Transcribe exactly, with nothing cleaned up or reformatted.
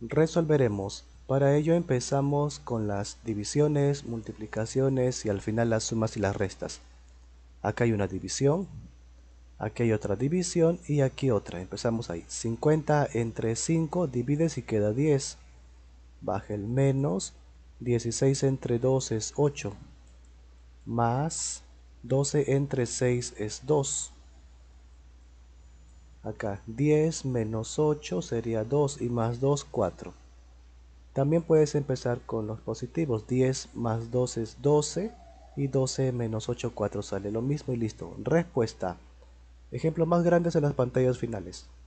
resolveremos. Para ello empezamos con las divisiones, multiplicaciones y al final las sumas y las restas. Acá hay una división, aquí hay otra división y aquí otra. Empezamos ahí. cincuenta entre cinco, divides y queda diez. Baja el menos. dieciséis entre dos es ocho. Más doce entre seis es dos. Acá diez menos ocho sería dos y más dos, cuatro. También puedes empezar con los positivos, diez más dos es doce y doce menos ocho, cuatro, sale lo mismo y listo. Respuesta. Ejemplos más grandes en las pantallas finales.